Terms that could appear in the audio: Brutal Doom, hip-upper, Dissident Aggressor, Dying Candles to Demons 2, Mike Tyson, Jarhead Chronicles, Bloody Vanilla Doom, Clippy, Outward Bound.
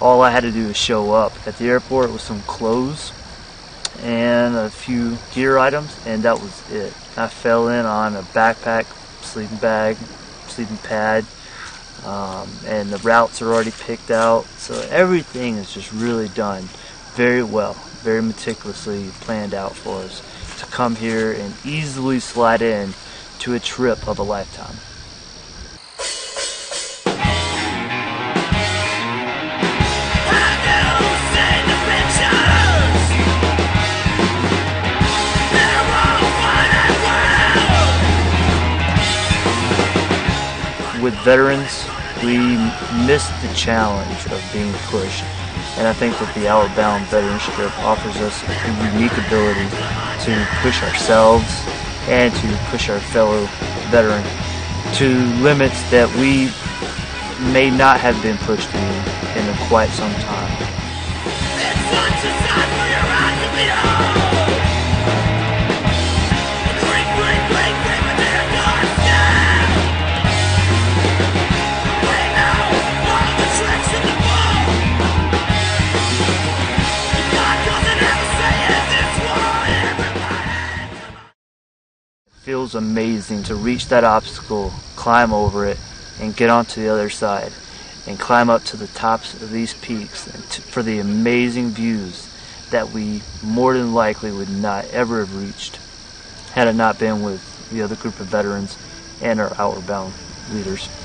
all I had to do was show up at the airport with some clothes and a few gear items, and that was it. I fell in on a backpack, sleeping bag, sleeping pad, and the routes are already picked out, so everything is just really done very well, very meticulously planned out for us to come here and easily slide in to a trip of a lifetime. With veterans, we missed the challenge of being pushed, and I think that the Outward Bound Veteranship offers us a unique ability to push ourselves and to push our fellow veteran to limits that we may not have been pushed to in quite some time. It feels amazing to reach that obstacle, climb over it, and get onto the other side, and climb up to the tops of these peaks for the amazing views that we more than likely would not ever have reached had it not been with the other group of veterans and our Outward Bound leaders.